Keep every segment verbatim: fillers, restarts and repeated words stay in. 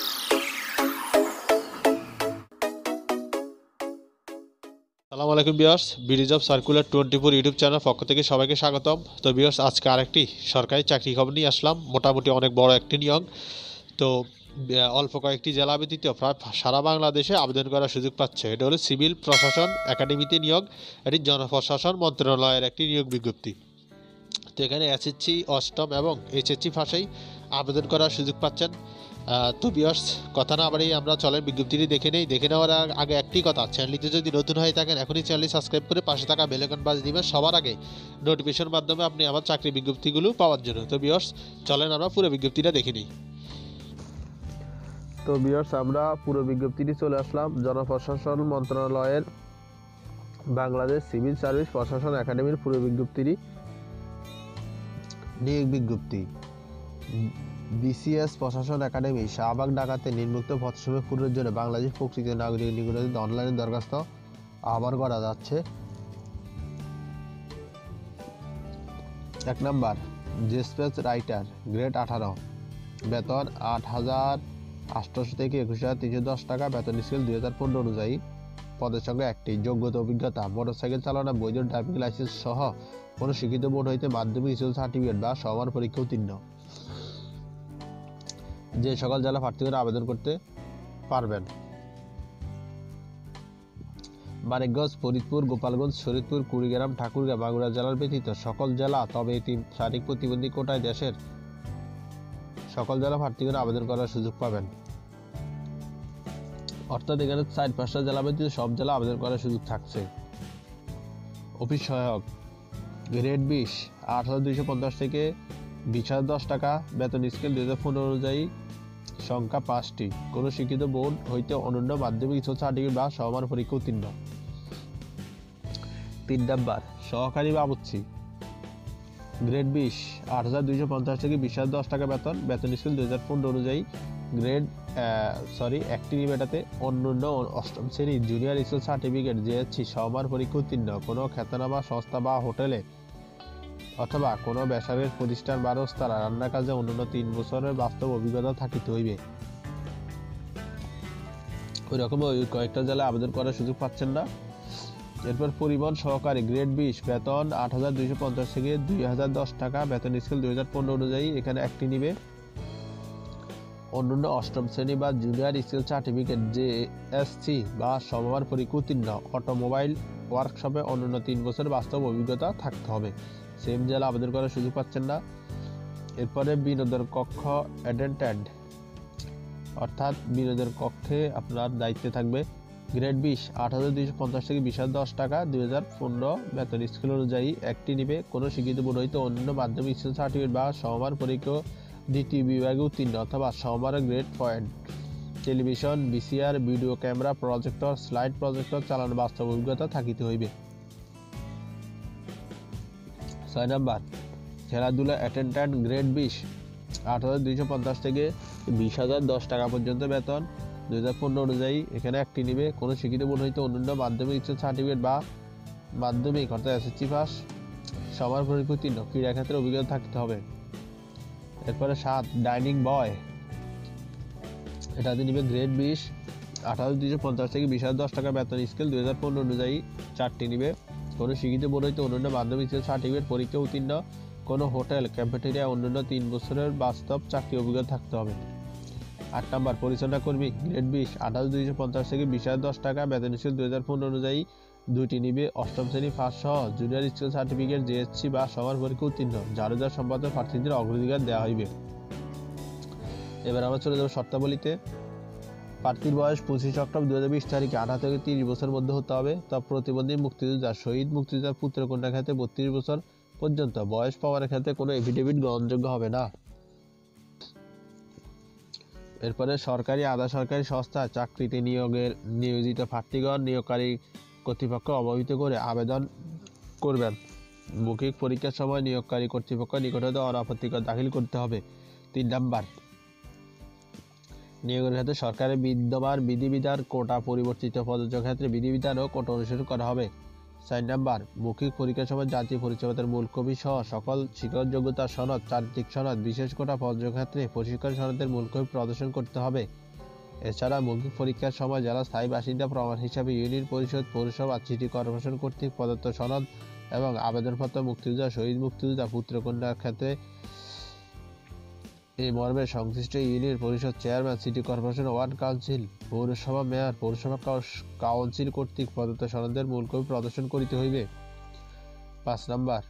আসসালামু আলাইকুম viewers, BD job circular চব্বিশ ইউটিউব চ্যানেল পক্ষ থেকে সবাইকে স্বাগতম। তো ভিউয়ার্স, আজকে আরেকটি সরকারি চাকরি খবর নিয়ে আসলাম। মোটামুটি অনেক বড় একটি নিয়োগ। তো অল্প কয়েকটি জেলা ব্যতীত প্রায় সারা বাংলাদেশে আবেদন করার সুযোগ পাচ্ছে। এটা হলো সিভিল প্রশাসন একাডেমিতে নিয়োগ। এটি জনপ্রশাসন মন্ত্রণালয়ের একটি নিয়োগ বিজ্ঞপ্তি। তো এখানে এসএসসি অষ্টম এবং এইচএসসি পাশেই আবেদন করার সুযোগ পাচ্ছেন। তো ভিউয়ার্স, কথা না বাড়িয়ে আমরা চলেন বিজ্ঞপ্তিটি দেখে নেই। দেখে নেওয়ার আগে একটি কথা, চ্যানেলটিতে যদি নতুন হয়ে থাকেন এখনই চ্যানেলটি সাবস্ক্রাইব করে পাশে থাকা বেল আইকন বাজিয়ে দিবেন সবার আগে নোটিফিকেশন মাধ্যমে আপনি আমার চাকরি বিজ্ঞপ্তিগুলো পাওয়ার জন্য। তো ভিউয়ার্স, চলেন আমরা পুরো বিজ্ঞপ্তিটা দেখে নিই। তো ভিউয়ার্স, আমরা পুরো বিজ্ঞপ্তিটি চলে আসলাম জনপ্রশাসন মন্ত্রণালয়ের বাংলাদেশ সিভিল সার্ভিস প্রশাসন একাডেমির পুরো বিজ্ঞপ্তিটি নিয়োগ বিজ্ঞপ্তি। বিসিএস প্রশাসন একাডেমি শাহবাগ ঢাকাতে নিম্নোক্ত পদসমূহ পূরণের জন্য বাংলাদেশ প্রকৃত নাগরিক নিকট অনলাইনে দরখাস্ত আহ্বান করা যাচ্ছে। এক নম্বর ডিসপ্যাচ রাইটার, গ্রেড আঠারো, বেতন আট হাজার আটশোশো থেকে একুশ হাজার তিনশো দশ টাকা, বেতন স্কেল দুই হাজার পনেরো অনুযায়ী। পদের সঙ্গে একটি যোগ্যতা অভিজ্ঞতা, মোটরসাইকেল চালানো, বৈধ ড্রাইভিং লাইসেন্স সহ কোনো শিক্ষিত বোর্ড হইতে মাধ্যমিক স্কুল সার্টিফিকেট বা সমান পরীক্ষা উত্তীর্ণ। যে সকল জেলা প্রার্থীরা আবেদন করতে পারবেন: মানিকগঞ্জ, ফরিদপুর, গোপালগঞ্জ, শরীয়তপুর, কুড়িগ্রাম, ঠাকুরগাঁও, মাগুরা জেলার ব্যতীত সকল জেলা। তবে এই তিন শারীরিক প্রতিবন্ধী কোটায় দেশের সকল জেলা প্রার্থীরা আবেদন করার সুযোগ পাবেন। অর্থাৎ এখানে চার পাঁচটা জেলা ব্যতীত সব জেলা আবেদন করার সুযোগ থাকছে। অফিস সহায়ক, গ্রেড বিশ, আট হাজার দুইশো পঞ্চাশ থেকে বিশ হাজার দশ টাকা, বেতন স্কেল দুই হাজার পনেরো অনুযায়ী, সংখ্যা পাঁচটি, কোনো শিক্ষিত বোর্ড হইতে অনন্য মাধ্যমিক স্কুল সার্টিফিকেট বা সমান পরীক্ষা উত্তীর্ণ। তিন নাম্বার সহকারী বাবুর্চি, গ্রেড বিশ, আট হাজার দুইশো পঞ্চাশ থেকে বিশ হাজার দশ টাকা বেতন, বেতন স্কেল দুই হাজার পনেরো অনুযায়ী, গ্রেড সরি একটি নিবেটাতে অন্যান্য অষ্টম শ্রেণী, জুনিয়র স্কুল সার্টিফিকেট জিএসসি, সমান পরীক্ষা উত্তীর্ণ। কোনো খ্যাতনামা সংস্থা বা হোটেলে অথবা কোনো বেসরকারি প্রতিষ্ঠান বা রেস্তোরাঁ রান্নার কাজে অন্যান্য তিন বছরের বাস্তব অভিজ্ঞতা থাকিতে হইবে। ওই রকম কয়েকটা জেলায় আবেদন করার সুযোগ পাচ্ছেন না। এরপর পরিবহন সহকারী, গ্রেড বিশ, বেতন আট হাজার দুইশো পঞ্চাশ থেকে দুই হাজার দশ টাকা, বেতন স্কেল দুই হাজার পনেরো অনুযায়ী, এখানে একটি নিবে অন্যান্য অষ্টম শ্রেণী বা জুনিয়র স্কুল সার্টিফিকেট জেএসসি বা সমমান পরীক্ষা উত্তীর্ণ। অটোমোবাইল ওয়ার্কশপে অন্যান্য তিন বছর বাস্তব অভিজ্ঞতা থাকতে হবে। সেম জেলা আবেদন করার সুযোগ পাচ্ছেন না। এরপরে বিনোদন কক্ষ অ্যাটেন্ডেন্ট, অর্থাৎ বিনোদন কক্ষে আপনার দায়িত্বে থাকবে। গ্রেড বিশ, আট হাজার দুইশো পঞ্চাশ থেকে বিশ হাজার দশ টাকা, দুই হাজার পনেরো, বেতন স্কেল অনুযায়ী একটি নিবে, কোনো শিক্ষিত বোর্ড হইতে অন্যান্য মাধ্যমিক স্কুল সার্টিফিকেট বা সমমান পরীক্ষা দ্বিতীয় বিভাগে উত্তীর্ণ অথবা সমমান grade point. Television, VCR, video camera, projector, slide projector চালানোর বাস্তব অভিজ্ঞতা থাকিতে হইবে। ছয় নাম্বার খেলাধুলা অ্যাটেন্ডেন্ট, গ্রেড বিশ, আট হাজার দুইশো পঞ্চাশ থেকে বিশ হাজার দশ টাকা পর্যন্ত, বেতন দুই হাজার পনেরো অনুযায়ী, এখানে একটি নিবে, কোনো শিক্ষিত বোর্ড হইতে অন্যান্য মাধ্যমিক স্কুল সার্টিফিকেট বা মাধ্যমিক অর্থাৎ এসএসসি পাস, সবার পরীক্ষা উত্তীর্ণ, ক্রীড়াক্ষেত্রে অভিজ্ঞতা থাকতে হবে। এরপরে সাত ডাইনিং বয়, এটাতে নিবে গ্রেড বিশ, আট হাজার দুইশো পঞ্চাশ থেকে বিশ হাজার দশ টাকা, বেতন স্কেল দুই হাজার পনেরো অনুযায়ী, চারটি নিবে, কোনো শিক্ষিত বোর্ড হইতে অন্যান্য মাধ্যমিক স্কুল সার্টিফিকেট পরীক্ষা উত্তীর্ণ, কোনো হোটেল ক্যাফেটেরিয়া অন্যান্য তিন বছরের বাস্তব চাকরি অভিজ্ঞতা থাকতে হবে। আট নাম্বার পরিচ্ছন্নতা কর্মী, গ্রেড বিশ, আট হাজার দুইশো পঞ্চাশ থেকে বিশ হাজার দশ টাকা, বেতন স্কেল দুই হাজার পনেরো অনুযায়ী, দুইটি নিবে, অষ্টম শ্রেণী পাস সহ জুনিয়র স্কুল সার্টিফিকেট জেএসসি বা সমান পরীক্ষা উত্তীর্ণ। যার যার সম্পাদক প্রার্থীদের অগ্রাধিকার দেওয়া হইবে। এবার আমরা চলে যাবো শর্তাবলীতে। প্রার্থীর বয়স পঁচিশ অক্টোবর দুই হাজার বিশ তারিখে আঠারো থেকে তিরিশ বছর মধ্যে হতে হবে। তা প্রতিবন্ধী মুক্তিযোদ্ধা, শহীদ মুক্তিযোদ্ধার পুত্র কন্যার ক্ষেত্রে বত্রিশ বছর পর্যন্ত বয়স পাওয়ার ক্ষেত্রে কোনো এফিডেভিট গ্রহণযোগ্য হবে না। এরপরে সরকারি আধা সরকারি সংস্থা চাকরিতে নিয়োগের নিয়োজিত প্রার্থীগণ নিয়োগকারী কর্তৃপক্ষ অবহিত করে আবেদন করবেন। মৌখিক পরীক্ষার সময় নিয়োগকারী কর্তৃপক্ষ নিকটে অনাপত্তিকর দাখিল করতে হবে। তিন নাম্বার নিয়োগের ক্ষেত্রে সরকারের বিদ্যমান বিধিবিধান, কোটা পরিবর্তিত প্রযোজ্য ক্ষেত্রে বিধিবিধান ও কোটা অনুসরণ করা হবে। চার নাম্বার মৌখিক পরীক্ষার সময় জাতীয় পরিচয়পত্রের মূল কপি সহ সকল শিক্ষক যোগ্যতা সনদ, চারিত্রিক সনদ, বিশেষ কোটা প্রযোজ্য ক্ষেত্রে প্রশিক্ষণ সনদের মূল কপি প্রদর্শন করতে হবে। এছাড়া মৌখিক পরীক্ষার সময় যারা স্থায়ী বাসিন্দা প্রমাণ হিসাবে ইউনিয়ন পরিষদ, পৌরসভা, সিটি কর্পোরেশন কর্তৃক প্রদত্ত সনদ এবং আবেদনপত্র মুক্তিযোদ্ধা, শহীদ মুক্তিযোদ্ধা, পুত্রকন্যার ক্ষেত্রে এই মর্মে সংশ্লিষ্ট ইউনিয়ন পরিষদ chairman, city corporation, ward council, পৌরসভা মেয়র, পৌরসভা কাউন্সিল কর্তৃক প্রদত্ত সনদের মূল কপি প্রদর্শন করিতে হইবে। পাঁচ নম্বর,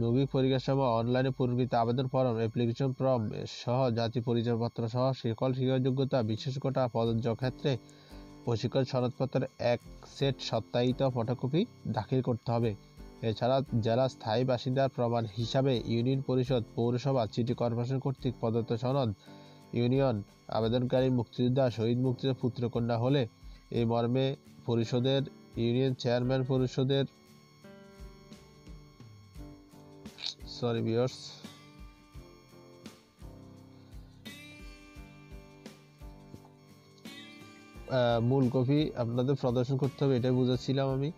মৌখিক পরীক্ষার সময় অনলাইনে পূর্ণকৃত আবেদন ফর্ম, অ্যাপ্লিকেশন ফর্ম সহ জাতি পরিচয়পত্র সহ সকল শিক্ষাযোগ্যতা বিশেষ কোটা প্রযোজ্য ক্ষেত্রে প্রশিক্ষণ সনদপত্রের এক সেট সত্যায়িত ফটোকপি দাখিল করতে হবে। এছাড়া যারা স্থায়ী বাসিন্দার প্রমাণ হিসাবে ইউনিয়ন পরিষদ, পৌরসভা, সিটি কর্পোরেশন কর্তৃক প্রদত্ত সনদ, ইউনিয়ন আবেদনকারী মুক্তিযোদ্ধা, শহীদ মুক্তিযোদ্ধা, পুত্রকন্যা হলে এই মর্মে পরিষদের ইউনিয়ন চেয়ারম্যান, পরিষদের সরি ভিউয়ার্স মূল কপি আপনাদের প্রদর্শন করতে হবে, এটাই বুঝাচ্ছিলাম আমি।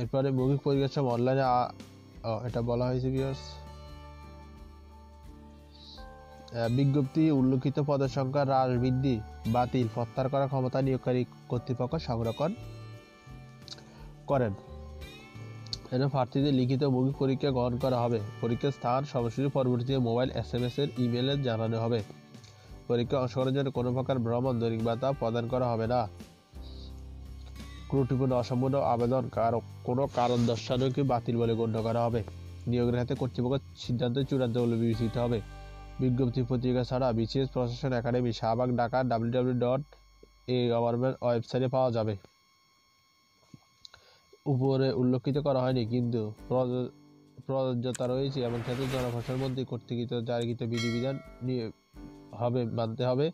এরপরে মৌখিক পরীক্ষার সময় অনলাইনে এটা বলা হয়েছে ভিউয়ার্স, বিজ্ঞপ্তি উল্লেখিত পদের সংখ্যা হ্রাস, বৃদ্ধি, বাতিল, প্রত্যাহার করার ক্ষমতা নিয়োগকারী কর্তৃপক্ষ সংরক্ষণ করেন। এর প্রার্থীদের লিখিত মৌখিক পরীক্ষা গ্রহণ করা হবে। পরীক্ষার স্থান সরাসরি পরবর্তীতে মোবাইল, এস এম এস এর ইমেলে জানানো হবে। পরীক্ষা অংশগ্রহণের জন্য কোনো প্রকার ভ্রমণ, দৈনিক ভাতা প্রদান করা হবে না। ত্রুটিপূর্ণ, অসম্পূর্ণ আবেদন কোনো কারণ দর্শানোকে বাতিল বলে গণ্য করা হবে। নিয়োগের ক্ষেত্রে কর্তৃপক্ষ সিদ্ধান্ত চূড়ান্ত বলে বিবেচিত হবে। বিজ্ঞপ্তি পত্রিকা ছাড়া বিসিএস প্রশাসন academy, Shahbag, Dhaka W W dot A government ওয়েবসাইটে পাওয়া যাবে। উপরে উল্লেখিত করা হয়নি কিন্তু প্রযোজ্যতা রয়েছে এমন ক্ষেত্রে জনপ্রশাসন মন্ত্রী কর্তৃক জারিকৃত বিধিবিধান নিয়ে হবে মানতে হবে।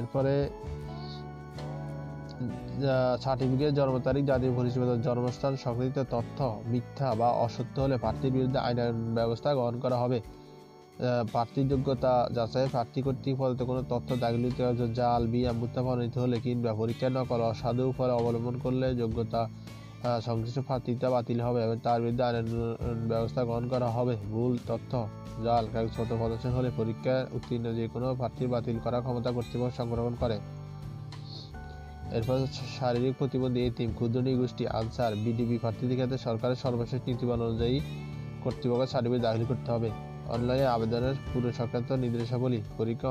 এরপরে সার্টিফিকেট, জন্ম তারিখ, জাতীয় পরিচয়পত্র, জন্মস্থান সংক্রান্ত তথ্য মিথ্যা বা অসত্য হলে প্রার্থীর বিরুদ্ধে আইনানুগ ব্যবস্থা গ্রহণ করা হবে। প্রার্থীর যোগ্যতা যাচাই, প্রার্থী কর্তৃক প্রদত্ত কোনো তথ্য দাখিলিত জাল, বিয়া, মুদ্রাপানিত হলে কিংবা পরীক্ষা নকল, অসাধু উপায় অবলম্বন করলে যোগ্যতা সংশ্লিষ্ট প্রার্থীতা বাতিল হবে এবং তার বিরুদ্ধে আইনানুগ ব্যবস্থা গ্রহণ করা হবে। ভুল তথ্য, জাল কাগজপত্র প্রদর্শন হলে পরীক্ষা উত্তীর্ণ যে কোনো প্রার্থী বাতিল করার ক্ষমতা কর্তৃপক্ষ সংরক্ষণ করে। এরপর শারীরিক প্রতিবন্ধী, এতিম, ক্ষুদ্র গোষ্ঠী, আনসার, বিডিবি প্রার্থীদের ক্ষেত্রে সরকারের সর্বশেষ নীতিমালা অনুযায়ী কর্তৃপক্ষ সার্টিফিকেট দাখিল করতে হবে। অনলাইনে আবেদনের পুরো সংক্রান্ত নির্দেশাবলী, পরীক্ষা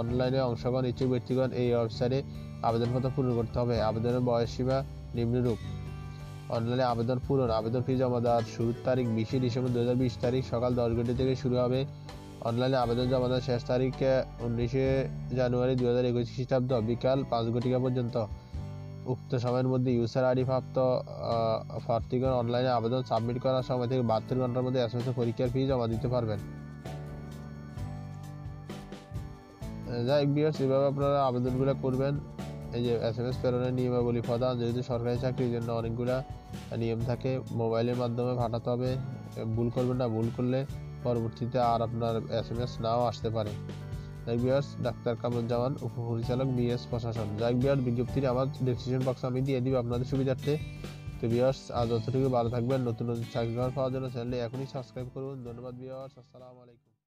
অনলাইনে অংশগ্রহণ ইচ্ছুক ব্যক্তিগণ এই ওয়েবসাইটে আবেদনপত্র পূরণ করতে হবে। আবেদনের বয়সসীমা নিম্নরূপ। অনলাইনে আবেদন পূরণ, আবেদন ফি জমা দেওয়ার শুরুর তারিখ বিশে ডিসেম্বর দু হাজার বিশ তারিখ সকাল দশ ঘন্টা থেকে শুরু হবে। অনলাইনে আবেদন জমা দেওয়ার শেষ তারিখ উনিশে জানুয়ারি দু হাজার একুশ খ্রিস্টাব্দ বিকাল পাঁচ ঘটিকা পর্যন্ত। উক্ত সময়ের মধ্যে ইউজার আইডি প্রাপ্ত প্রার্থীগণ অনলাইনে আবেদন সাবমিট করার সময় থেকে বাহাত্তর ঘন্টার মধ্যে এস এম এস এ পরীক্ষার ফি জমা দিতে পারবেন। যাই হোক, এভাবে আপনারা আবেদনগুলো করবেন। এই যে এস এম এস প্রেরণের নিয়মাবলী প্রদান, যেহেতু সরকারি চাকরির জন্য অনেকগুলা নিয়ম থাকে, মোবাইলের মাধ্যমে পাঠাতে হবে, ভুল করবেন না। ভুল করলে পরবর্তীতে আর আপনার এস এম এস নাও আসতে পারে। জাইবিয়ার্স ডাক্তার কামরুজ্জামান, উপপরিচালক বিএস প্রশাসন। জাইবিয়ার্স বিজ্ঞপ্তির আমার ডিসক্রিপশন বক্সে আমি দিয়ে দিব আপনাদের সুবিধার্থে। তো বিয়ার্স আজ যতটুকু ভালো থাকবেন। নতুন নতুন চাকরি পাওয়ার জন্য চ্যানেলটি এখনই সাবস্ক্রাইব করুন। ধন্যবাদ বিয়ার্স, আসসালামু আলাইকুম।